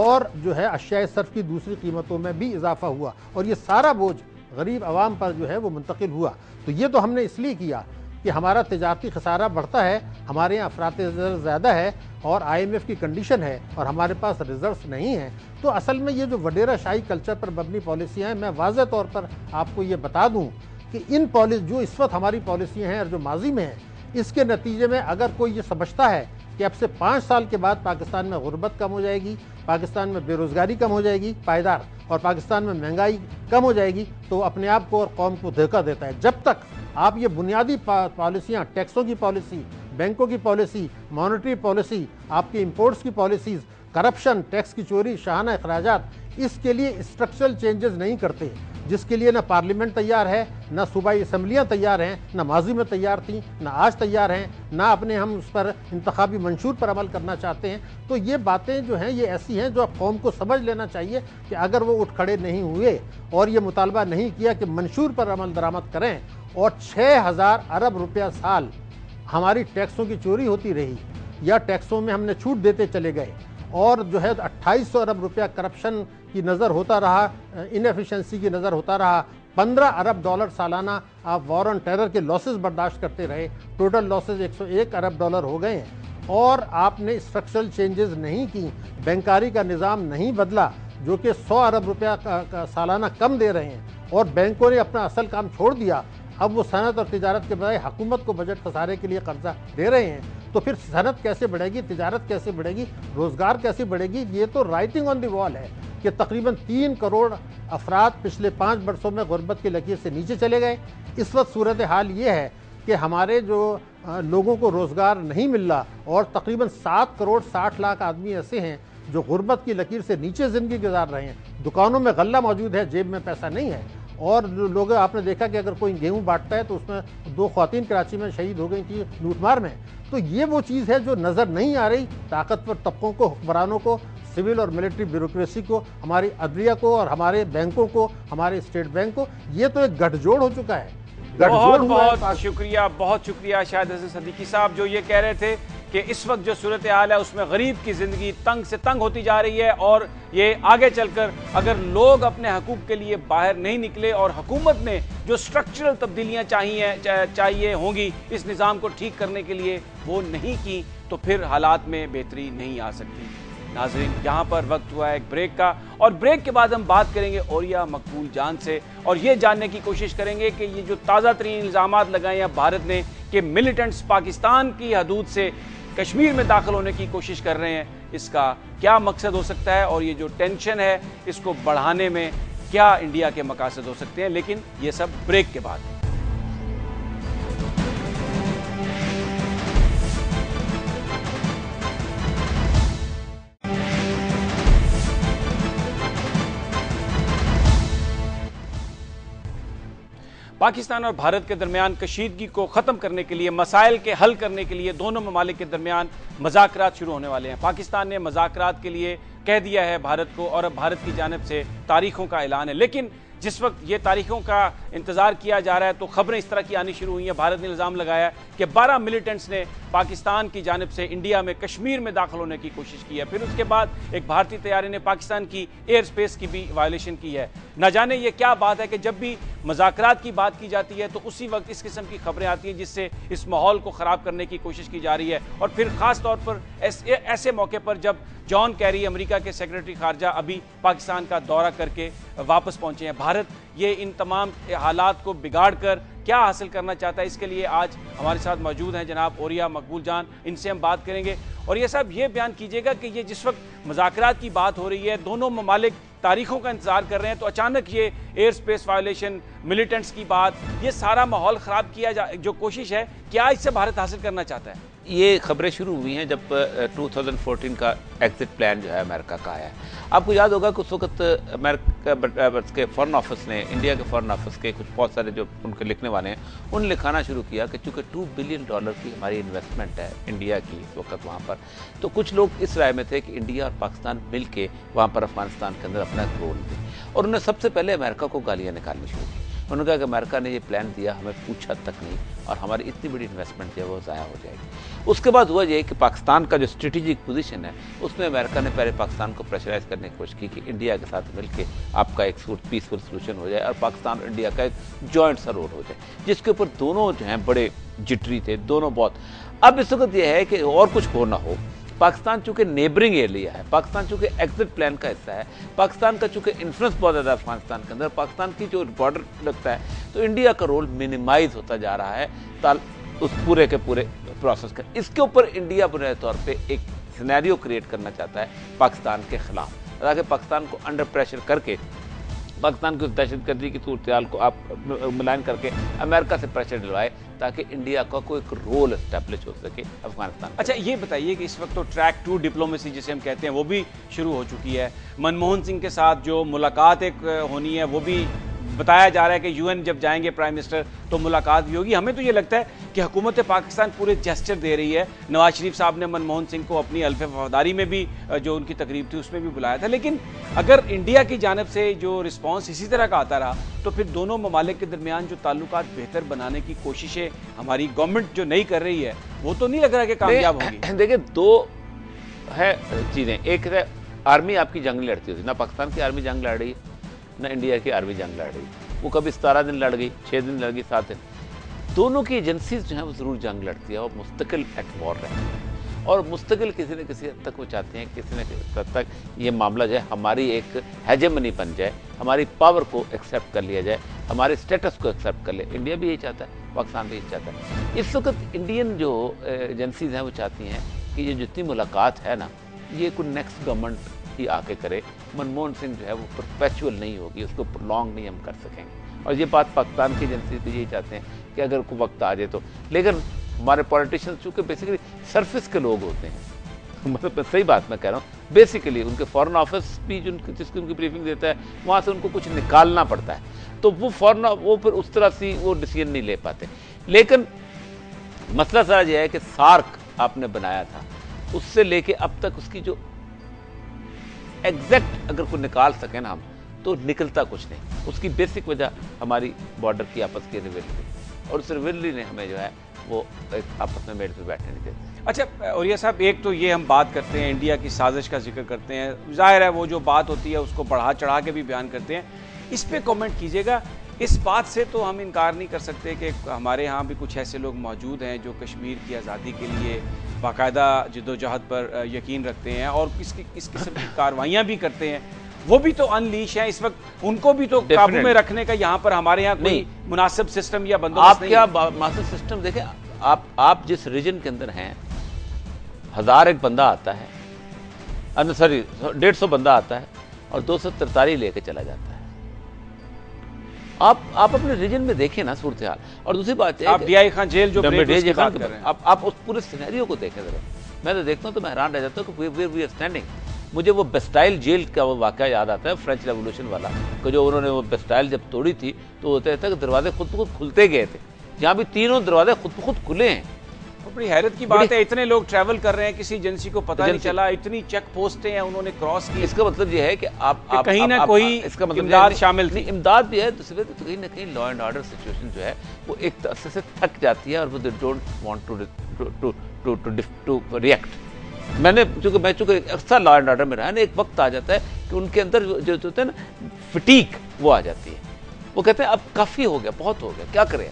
और जो है अशियाए सर्फ की दूसरी कीमतों में भी इजाफा हुआ और ये सारा बोझ गरीब आवाम पर जो है वो मुंतकिल हुआ। तो ये तो हमने इसलिए किया कि हमारा तजारती खसारा बढ़ता है, हमारे यहाँ अफरात ज़र ज़्यादा है और IMF की कंडीशन है और हमारे पास रिजर्व्स नहीं हैं। तो असल में ये जो वडेरा शाही कल्चर पर मबनी पॉलिसियाँ हैं, मैं वाज़ेह तौर पर आपको ये बता दूँ कि इन पॉलिसी जो इस वक्त हमारी पॉलिसियाँ हैं और जो माजी में हैं, इसके नतीजे में अगर कोई ये समझता है कि अब से 5 साल के बाद पाकिस्तान में गुर्बत कम हो जाएगी, पाकिस्तान में बेरोज़गारी कम हो जाएगी पायदार और पाकिस्तान में महंगाई कम हो जाएगी, तो अपने आप को और कौम को धोखा देता है। जब तक आप ये बुनियादी पॉलिसियाँ, टैक्सों की पॉलिसी, बैंकों की पॉलिसी, मॉनेटरी पॉलिसी, आपकी इंपोर्ट्स की पॉलिसीज़, करप्शन, टैक्स की चोरी, शाहाना अखराजात, इसके लिए स्ट्रक्चरल चेंजेस नहीं करते, जिसके लिए ना पार्लियामेंट तैयार है, ना सूबाई असम्बलियाँ तैयार हैं, ना माजी में तैयार थीं, ना आज तैयार हैं, ना अपने हम उस पर इंतखाबी मंशूर पर अमल करना चाहते हैं। तो ये बातें जो हैं ये ऐसी हैं जो कौम को समझ लेना चाहिए कि अगर वो उठ खड़े नहीं हुए और ये मुतालबा नहीं किया कि मंशूर पर अमल दरामद करें और 6,000 अरब रुपया साल हमारी टैक्सों की चोरी होती रही या टैक्सों में हमने छूट देते चले गए और जो है 2,800 अरब रुपया करप्शन की नज़र होता रहा, इनएफिशिएंसी की नज़र होता रहा, 15 अरब डॉलर सालाना आप वॉर ऑन टेरर के लॉसेस बर्दाश्त करते रहे, टोटल लॉसेस 101 अरब डॉलर हो गए हैं। और आपने स्ट्रक्चरल चेंजेस नहीं की, बैंकारी का निज़ाम नहीं बदला जो कि 100 अरब रुपया का सालाना कम दे रहे हैं और बैंकों ने अपना असल काम छोड़ दिया। अब वो सनत और तिजारत के बजाय हुकूमत को बजट खसारे के लिए कर्जा दे रहे हैं। तो फिर सनत कैसे बढ़ेगी, तिजारत कैसे बढ़ेगी, रोज़गार कैसे बढ़ेगी? ये तो राइटिंग ऑन द वॉल है कि तकरीबन 3 करोड़ अफराद पिछले 5 वर्षों में गुर्बत की लकीर से नीचे चले गए। इस वक्त सूरत हाल ये है कि हमारे जो लोगों को रोज़गार नहीं मिल रहा और तकरीबन 7 करोड़ 60 लाख आदमी ऐसे हैं जो गुर्बत की लकीर से नीचे ज़िंदगी गुजार रहे हैं। दुकानों में गल्ला मौजूद है, जेब में पैसा नहीं है। और लोग आपने देखा कि अगर कोई गेहूँ बांटता है तो उसमें 2 ख्वातीन कराची में शहीद हो गई थी लूटमार में। तो ये वो चीज़ है जो नज़र नहीं आ रही ताकतवर तबकों को, हुक्मरानों को, सिविल और मिलिट्री ब्यूरोक्रेसी को, हमारी अदलिया को और हमारे बैंकों को, हमारे स्टेट बैंक को। ये तो एक गठजोड़ हो चुका है। बहुत शुक्रिया शाहिद हसन सदीकी साहब, जो ये कह रहे थे कि इस वक्त जो सूरत हाल है उसमें गरीब की ज़िंदगी तंग से तंग होती जा रही है और ये आगे चलकर अगर लोग अपने हकूक़ के लिए बाहर नहीं निकले और हुकूमत ने जो स्ट्रक्चरल तब्दीलियाँ चाहिए होंगी इस निज़ाम को ठीक करने के लिए वो नहीं की तो फिर हालात में बेहतरी नहीं आ सकती। नाज़रीन, यहाँ पर वक्त हुआ है एक ब्रेक का और ब्रेक के बाद हम बात करेंगे औरिया मकबूल जान से और ये जानने की कोशिश करेंगे कि ये जो ताज़ा तरीन इल्ज़ामात लगाए हैं भारत ने कि मिलिटेंट्स पाकिस्तान की हदूद से कश्मीर में दाखिल होने की कोशिश कर रहे हैं, इसका क्या मकसद हो सकता है और ये जो टेंशन है इसको बढ़ाने में क्या इंडिया के मकासद हो सकते हैं, लेकिन ये सब ब्रेक के बाद। पाकिस्तान और भारत के दरमियान कशीदगी को ख़त्म करने के लिए, मसाइल के हल करने के लिए दोनों ममालिक के दरमियान मज़ाकरात शुरू होने वाले हैं। पाकिस्तान ने मज़ाकरात के लिए कह दिया है भारत को और अब भारत की जानिब से तारीखों का ऐलान है, लेकिन जिस वक्त ये तारीखों का इंतज़ार किया जा रहा है तो ख़बरें इस तरह की आनी शुरू हुई हैं। भारत ने इल्ज़ाम लगाया कि 12 मिलिटेंट्स ने पाकिस्तान की जानिब से इंडिया में कश्मीर में दाखिल होने की कोशिश की है। फिर उसके बाद एक भारतीय तैयारी ने पाकिस्तान की एयर स्पेस की भी वायलेशन की है। ना जाने ये क्या बात है कि जब भी मज़ाकरात की बात की जाती है तो उसी वक्त इस किस्म की खबरें आती हैं जिससे इस माहौल को ख़राब करने की कोशिश की जा रही है। और फिर ख़ास तौर पर ऐसे मौके पर जब जॉन कैरी अमेरिका के सेक्रेटरी खारजा अभी पाकिस्तान का दौरा करके वापस पहुंचे हैं, भारत ये इन तमाम हालात को बिगाड़ कर क्या हासिल करना चाहता है, इसके लिए आज हमारे साथ मौजूद हैं जनाब औरिया मकबूल जान, इनसे हम बात करेंगे। और ये साहब ये बयान कीजिएगा कि ये जिस वक्त मुज़ाकरात की बात हो रही है, दोनों ममालिक तारीखों का इंतज़ार कर रहे हैं, तो अचानक ये एयर स्पेस वायलेशन, मिलिटेंट्स की बात, ये सारा माहौल ख़राब किया जो कोशिश है, क्या इससे भारत हासिल करना चाहता है? ये खबरें शुरू हुई हैं जब 2014 का एग्ज़िट प्लान जो है अमेरिका का आया। आपको याद होगा कि उस वक्त अमेरिका के फॉरेन ऑफिस ने, इंडिया के फॉरेन ऑफिस के कुछ बहुत सारे जो उनके लिखने वाले हैं उन लिखाना शुरू किया कि चूँकि $2 बिलियन की हमारी इन्वेस्टमेंट है इंडिया की इस वक्त वहाँ पर, तो कुछ लोग इस राय में थे कि इंडिया और पाकिस्तान मिल के वहाँ पर अफगानिस्तान के अंदर अपना रोल दें और उन्होंने सबसे पहले अमेरिका को गालियाँ निकालनी शुरू की। उन्होंने कहा कि अमेरिका ने ये प्लान दिया, हमें पूछा तक नहीं और हमारी इतनी बड़ी इन्वेस्टमेंट जो है वो ज़ाया हो जाएगी। उसके बाद हुआ ये कि पाकिस्तान का जो स्ट्रेटेजिक पोजीशन है उसमें अमेरिका ने पहले पाकिस्तान को प्रेशराइज़ करने की कोशिश की कि इंडिया के साथ मिलकर आपका एक पीसफुल सोल्यूशन हो जाए और पाकिस्तान और इंडिया का एक जॉइंट सा रोल हो जाए, जिसके ऊपर दोनों जो हैं बड़े जिटरी थे, दोनों बहुत। अब इस वक्त यह है कि और कुछ हो ना हो, पाकिस्तान चूँकि नेबरिंग एरिया है, पाकिस्तान चूँकि एग्जिट प्लान का हिस्सा है, पाकिस्तान का चूँकि इन्फ्लुएंस बहुत ज़्यादा अफगानिस्तान के अंदर, पाकिस्तान की जो बॉर्डर लगता है, तो इंडिया का रोल मिनिमाइज होता जा रहा है उस पूरे के पूरे प्रोसेस का। इसके ऊपर इंडिया बुनियादी तौर पे एक सिनेरियो क्रिएट करना चाहता है पाकिस्तान के खिलाफ, ताकि पाकिस्तान को अंडर प्रेशर करके, पाकिस्तान की उस दहशत गर्दी की सूरत हाल को आप मिलान करके अमेरिका से प्रेशर दिलवाए ताकि इंडिया का कोई एक रोल इस्टेब्लिश हो सके अफगानिस्तान। अच्छा, ये बताइए कि इस वक्त तो ट्रैक टू डिप्लोमेसी जिसे हम कहते हैं वो भी शुरू हो चुकी है। मनमोहन सिंह के साथ जो मुलाकात एक होनी है वो भी बताया जा रहा है कि यूएन जब जाएंगे प्राइम मिनिस्टर तो मुलाकात भी होगी। हमें तो ये लगता है कि हुकूमत पाकिस्तान पूरे जेस्चर दे रही है। नवाज शरीफ साहब ने मनमोहन सिंह को अपनी अल्फ़ वफादारी में भी जो उनकी तकरीब थी उसमें भी बुलाया था, लेकिन अगर इंडिया की जानब से जो रिस्पॉन्स इसी तरह का आता रहा तो फिर दोनों ममालिक के दरमियान जो ताल्लुकात बेहतर बनाने की कोशिशें हमारी गवर्नमेंट जो नहीं कर रही है वो तो नहीं लग रहा कि कामयाब होगी। देखिए, दो है चीज़ें, एक है आर्मी आपकी जंग लड़ती होती, ना पाकिस्तान की आर्मी जंग लड़ रही है ना इंडिया की आर्मी जंग लड़ रही। वो कभी 17 दिन लड़ गई, 6 दिन लड़ गई, 7 दिन। दोनों की एजेंसीज जो हैं वो ज़रूर जंग लड़ती है और मुस्तकिल एट वॉर रहती है और मुस्तकिल किसी न किसी हद तक वो चाहते हैं, किसी न किसी हद तक ये मामला जो है हमारी एक हेजेमनी बन जाए, हमारी पावर को एक्सेप्ट कर लिया जाए, हमारे स्टेटस को एक्सेप्ट कर ले। इंडिया भी यही चाहता है, पाकिस्तान भी यही चाहता है। इस वक्त इंडियन जो एजेंसीज हैं वो चाहती हैं कि ये जितनी मुलाकात है ना ये कोई नेक्स्ट गवर्नमेंट ही आके करे। मनमोहन सिंह जो है वो परपेचुअल नहीं होगी, उसको प्रोलॉन्ग नहीं हम कर सकेंगे और ये बात पाकिस्तान की एजेंसी भी यही चाहते हैं कि अगर कोई वक्त आ जाए तो। लेकिन हमारे पॉलिटिशियंस चूँकि बेसिकली सरफेस के लोग होते हैं, मतलब सही बात मैं कह रहा हूँ, बेसिकली उनके फॉरेन ऑफिस भी जिसकी उनकी ब्रीफिंग देता है वहाँ से उनको कुछ निकालना पड़ता है, तो वो फिर उस तरह से वो डिसीजन नहीं ले पाते। लेकिन मसला सारा यह है कि सार्क आपने बनाया था, उससे लेके अब तक उसकी जो एग्जैक्ट अगर कोई निकाल सके ना हम तो निकलता कुछ नहीं। उसकी बेसिक वजह हमारी बॉर्डर की आपस की रिवेलरी और उस रिवेलरी ने हमें जो है वो आपस में मेड पे बैठने नहीं देते। अच्छा औरिया साहब, एक तो ये हम बात करते हैं इंडिया की साजिश का जिक्र करते हैं, जाहिर है वो जो बात होती है उसको बढ़ा चढ़ा के भी बयान करते हैं। इस पर कॉमेंट कीजिएगा। इस बात से तो हम इनकार नहीं कर सकते कि हमारे यहाँ भी कुछ ऐसे लोग मौजूद हैं जो कश्मीर की आज़ादी के लिए बाकायदा जद्दोजहद पर यकीन रखते हैं और किस किस्म की कार्रवाइयाँ भी करते हैं। वो भी तो अनलीश हैं इस वक्त, उनको भी तो काबू में रखने का यहाँ पर हमारे यहाँ कोई मुनासिब सिस्टम या बंदोबस्त नहीं है। आप क्या मुनासिब सिस्टम देखें, आप जिस रीजन के अंदर हैं 1000 एक बंदा आता है, सॉरी 150 बंदा आता है और 243 लेके चला जाता है। आप अपने रीजन में देखें ना सूरत हाल। और दूसरी बात है आप डीआई खान जेल जो बात कर रहे हैं, आप उस पूरे सिनेरियो को देखें जरा। मैं तो देखता हूँ तो मैं हैरान रह जाता हूँ कि वेयर वी आर स्टैंडिंग। मुझे वो बेस्टाइल जेल का वो वाक़या याद आता है, फ्रेंच रेवोल्यूशन वाला, कि जो उन्होंने वो बेस्टाइल जब तोड़ी थी तो होते थे कि दरवाजे खुद ब खुद खुलते गए थे। यहाँ भी तीनों दरवाजे खुद ब खुद खुले हैं। बड़ी हैरत की बात है, इतने लोग ट्रैवल कर रहे हैं, किसी एजेंसी को पता नहीं चला, इतनी चेक पोस्टें हैं उन्होंने क्रॉस की। इसका मतलब यह है कि आप कहीं ना कोई इसका मतलब इमदाद शामिल थी। इमदाद भी है, दूसरे तो कहीं ना कहीं लॉ एंड ऑर्डर सिचुएशन जो है वो एक तरह से थक जाती है और वो they don't want to react. मैं चूँकि अच्छा लॉ एंड ऑर्डर में रहा ना, एक वक्त आ जाता है कि उनके अंदर जो होता है ना फिटीक, वो आ जाती है। वो कहते हैं अब काफ़ी हो गया, बहुत हो गया, क्या करें।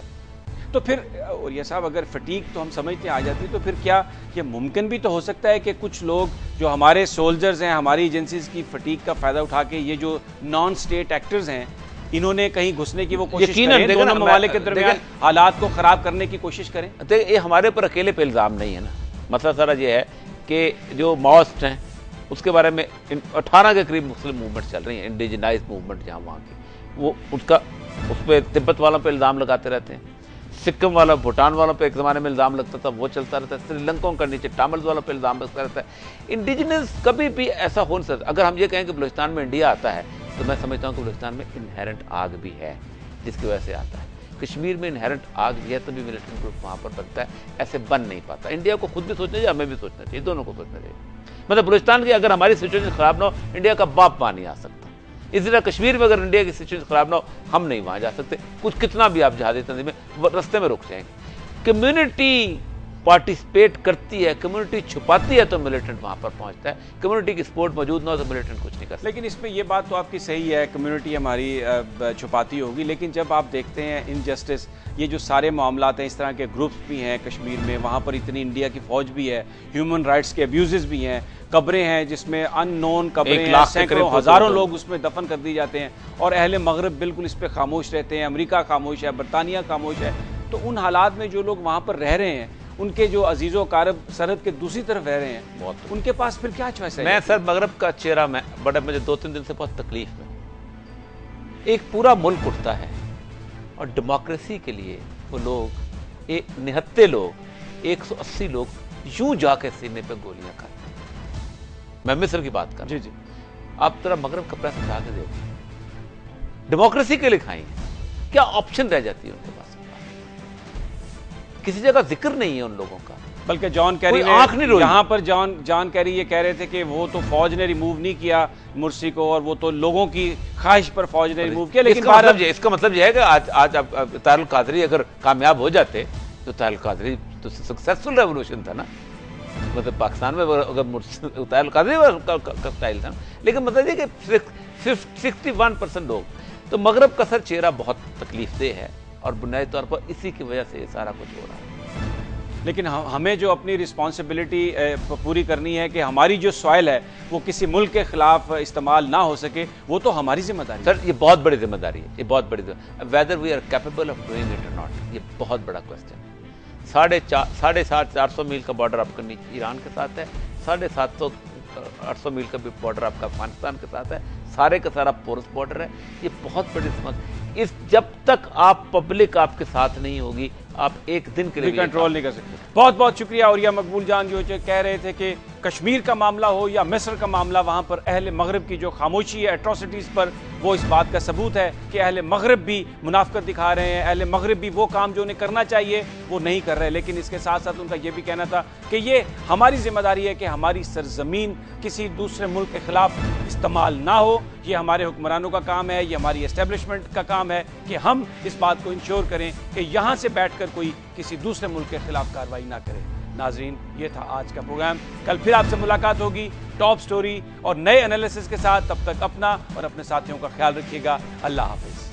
तो फिर औरिया साहब, अगर फटीक तो हम समझते हैं आ जाती है, तो फिर क्या ये मुमकिन भी तो हो सकता है कि कुछ लोग जो हमारे सोल्जर्स हैं, हमारी एजेंसीज की फटीक का फ़ायदा उठा के ये जो नॉन स्टेट एक्टर्स हैं इन्होंने कहीं घुसने की वो कोशिश करें, दोनों ममालिक के दरमियान हालात को ख़राब करने की कोशिश करें। ये हमारे ऊपर अकेले पे इल्ज़ाम नहीं है ना। मसला सारा ये है कि जो माओस्ट हैं उसके बारे में 18 के करीब मुस्लिम मूवमेंट चल रही हैं, इंडिजिनाइज मूवमेंट जहाँ वहाँ की, वो उस पर तिब्बत वालों पर इल्ज़ाम लगाते रहते हैं। सिक्किम वाला, भूटान वालों पे एक ज़माने में इल्ज़ाम लगता था, वो चलता रहता है। श्रीलंकाओं का नीचे टामिल्स वालों पे इल्ज़ाम लगता रहता है। इंडिजिनस कभी भी ऐसा हो नहीं सकता। अगर हम ये कहें कि बलूचिस्तान में इंडिया आता है तो मैं समझता हूँ कि बलूचिस्तान में इनहेरेंट आग भी है जिसकी वजह से आता है। कश्मीर में इनहेरेंट आग भी है, तभी मिलिटेंट ग्रुप वहाँ पर बनता है, ऐसे बन नहीं पाता। इंडिया को खुद भी सोचना चाहिए, हमें भी सोचना चाहिए, दोनों को सोचना चाहिए। मतलब बलूचिस्तान की अगर हमारी सिचुएशन ख़राब ना हो, इंडिया का बाप पानी आ सकता। इसी तरह कश्मीर में अगर इंडिया की सिचुएशन ख़राब ना हो, हम नहीं वहाँ जा सकते, कुछ कितना भी आप जहादी तंजीमें रस्ते में रुक जाएंगे। कम्युनिटी पार्टिसिपेट करती है, कम्युनिटी छुपाती है तो मिलिटेंट वहाँ पर पहुँचता है, कम्युनिटी की सपोर्ट मौजूद ना हो तो मिलिटेंट कुछ नहीं करता। लेकिन इसमें यह बात तो आपकी सही है, कम्युनिटी हमारी छुपाती होगी, लेकिन जब आप देखते हैं इनजस्टिस, ये जो सारे मामलात हैं, इस तरह के ग्रुप्स भी हैं कश्मीर में, वहाँ पर इतनी इंडिया की फौज भी है, ह्यूमन राइट्स के अब्यूज़ भी हैं, कब्रें हैं जिसमें अननोन कब्रें हैं, सैकड़ों हज़ारों लोग उसमें दफन कर दिए जाते हैं, और अहले मगरब बिल्कुल इस पर खामोश रहते हैं, अमरीका खामोश है, बरतानिया खामोश है। तो उन हालात में जो लोग वहाँ पर रह रहे हैं, उनके जो अजीज़ो कारब सरहद के दूसरी तरफ रह रहे हैं, बहुत उनके पास फिर क्या चॉइस है? मैं सर मगरब का चेहरा, मैं बड़ा, मुझे 2-3 दिन से बहुत तकलीफ है। एक पूरा मुल्क उठता है और डेमोक्रेसी के लिए वो लोग, एक 79 लोग, 180 लोग यूं जाके सीने पे गोलियां खाते हैं। मैं मिस्र की बात कर रहा हूं। जी जी, आप तरह मगरब का प्रेस उठा के देखिए, डेमोक्रेसी के लिए खाएंगे, क्या ऑप्शन रह जाती है उनके पास? किसी जगह जिक्र नहीं है उन लोगों का, बल्कि जॉन कैरी ने आंख नहीं रोई। यहाँ पर जॉन कैरी ये कह रहे थे कि वो तो फौज ने रिमूव नहीं किया मुर्सी को, और वो तो लोगों की ख्वाहिश पर फौज ने रिमूव किया। लेकिन इसका मतलब यह है कि आज तारुल कादरी अगर कामयाब हो जाते तो तारुल कादरी तो सक्सेसफुल रेवोल्यूशन था ना, मतलब पाकिस्तान में अगर तारुल कादरी का स्टाइल था। लेकिन मतलब ये कि 61% लोग, तो मगरब का सर चेहरा बहुत तकलीफ देह है, और बुनियादी तौर पर इसी की वजह से ये सारा कुछ हो रहा है। लेकिन हमें जो अपनी रिस्पॉन्सिबिलिटी पूरी करनी है कि हमारी जो सॉयल है वो किसी मुल्क के खिलाफ इस्तेमाल ना हो सके, वो तो हमारी जिम्मेदारी है। सर ये बहुत बड़ी जिम्मेदारी है, ये बहुत बड़ी जिम्मेदारी, whether we are capable of doing it और नॉट, ये बहुत बड़ा क्वेश्चन है। 450 मील का बॉर्डर आपका ईरान के साथ है, 750 मील का भी बॉर्डर आपका अफगानिस्तान के साथ है, सारे का सारा पोरस बॉर्डर है। ये बहुत बड़ी समस्या, इस जब तक आप पब्लिक आपके साथ नहीं होगी, आप एक दिन के लिए कंट्रोल नहीं कर सकते। बहुत बहुत शुक्रिया औरिया मकबूल जान, जो कह रहे थे कि कश्मीर का मामला हो या मिस्र का मामला, वहाँ पर अहले मगरब की जो खामोशी है एट्रोसिटीज़ पर, वो इस बात का सबूत है कि अहले मगरब भी मुनाफकत दिखा रहे हैं, अहले मगरब भी वो काम जो उन्हें करना चाहिए वो नहीं कर रहे। लेकिन इसके साथ साथ उनका ये भी कहना था कि ये हमारी जिम्मेदारी है कि हमारी सरजमीन किसी दूसरे मुल्क के ख़िलाफ़ इस्तेमाल ना हो, ये हमारे हुक्मरानों का काम है, ये हमारी एस्टेब्लिशमेंट का काम है कि हम इस बात को इंश्योर करें कि यहाँ से बैठ कर कोई किसी दूसरे मुल्क के ख़िलाफ़ कार्रवाई ना करे। नाज़रीन, ये था आज का प्रोग्राम, कल फिर आपसे मुलाकात होगी टॉप स्टोरी और नए एनालिसिस के साथ। तब तक अपना और अपने साथियों का ख्याल रखिएगा। अल्लाह हाफिज़।